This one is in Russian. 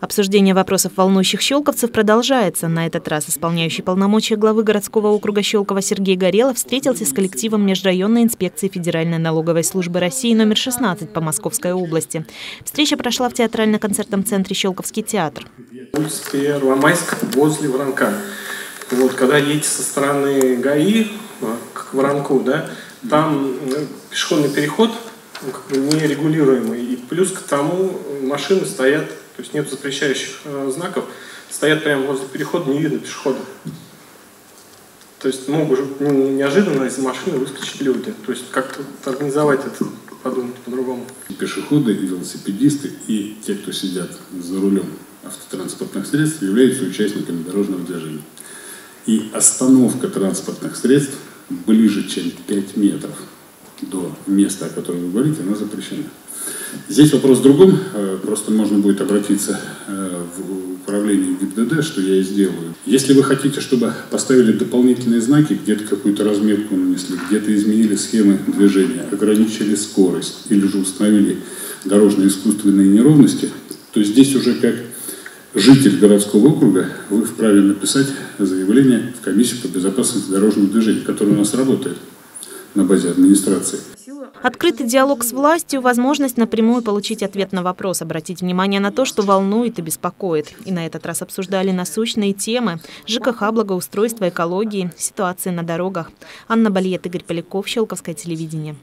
Обсуждение вопросов, волнующих щелковцев, продолжается. На этот раз исполняющий полномочия главы городского округа Щелково Сергей Горелов встретился с коллективом Межрайонной инспекции Федеральной налоговой службы России номер 16 по Московской области. Встреча прошла в театрально-концертном центре «Щелковский театр». Улица Первомайск возле Воронка. Вот, когда едете со стороны ГАИ к Воронку, да, там пешеходный переход нерегулируемый. И плюс к тому машины стоят, то есть нет запрещающих знаков, стоят прямо возле перехода, не видно пешеходов. То есть могут неожиданно из машины выскочить люди. То есть как-то организовать это, подумать по-другому. И пешеходы, и велосипедисты, и те, кто сидят за рулем автотранспортных средств, являются участниками дорожного движения. И остановка транспортных средств ближе, чем 5 метров до места, о котором вы говорите, она запрещена. Здесь вопрос в другом, просто можно будет обратиться в управление ГИБДД, что я и сделаю. Если вы хотите, чтобы поставили дополнительные знаки, где-то какую-то разметку нанесли, где-то изменили схемы движения, ограничили скорость или же установили дорожные искусственные неровности, то здесь уже как житель городского округа вы вправе написать заявление в комиссию по безопасности дорожного движения, которая у нас работает на базе администрации. Открытый диалог с властью, возможность напрямую получить ответ на вопрос, обратить внимание на то, что волнует и беспокоит. И на этот раз обсуждали насущные темы – ЖКХ, благоустройство, экологии, ситуации на дорогах. Анна Бальет, Игорь Поляков, Щелковское телевидение.